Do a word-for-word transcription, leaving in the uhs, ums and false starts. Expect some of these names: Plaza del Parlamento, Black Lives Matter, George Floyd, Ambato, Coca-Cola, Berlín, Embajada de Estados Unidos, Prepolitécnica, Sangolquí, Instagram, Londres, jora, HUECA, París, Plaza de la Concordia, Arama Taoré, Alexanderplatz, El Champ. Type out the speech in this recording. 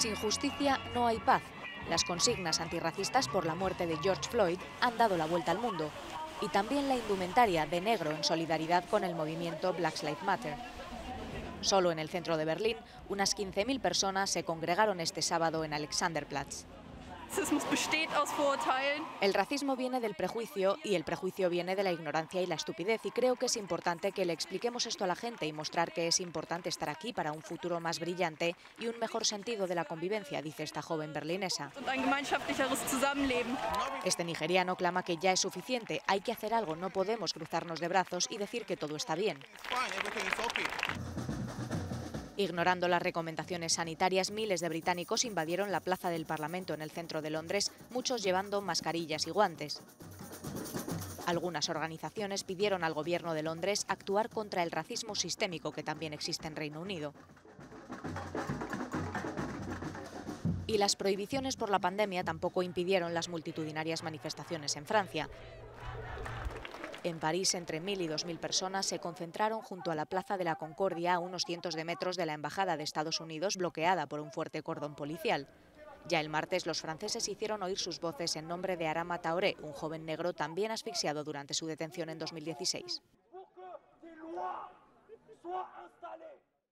Sin justicia no hay paz. Las consignas antirracistas por la muerte de George Floyd han dado la vuelta al mundo. Y también la indumentaria de negro en solidaridad con el movimiento Black Lives Matter. Solo en el centro de Berlín, unas quince mil personas se congregaron este sábado en Alexanderplatz. El racismo viene del prejuicio y el prejuicio viene de la ignorancia y la estupidez, y creo que es importante que le expliquemos esto a la gente y mostrar que es importante estar aquí para un futuro más brillante y un mejor sentido de la convivencia, dice esta joven berlinesa. Este nigeriano clama que ya es suficiente, hay que hacer algo, no podemos cruzarnos de brazos y decir que todo está bien. Ignorando las recomendaciones sanitarias, miles de británicos invadieron la Plaza del Parlamento en el centro de Londres, muchos llevando mascarillas y guantes. Algunas organizaciones pidieron al gobierno de Londres actuar contra el racismo sistémico que también existe en Reino Unido. Y las prohibiciones por la pandemia tampoco impidieron las multitudinarias manifestaciones en Francia. En París, entre mil y dos mil personas se concentraron junto a la Plaza de la Concordia, a unos cientos de metros de la Embajada de Estados Unidos, bloqueada por un fuerte cordón policial. Ya el martes, los franceses hicieron oír sus voces en nombre de Arama Taoré, un joven negro también asfixiado durante su detención en dos mil dieciséis.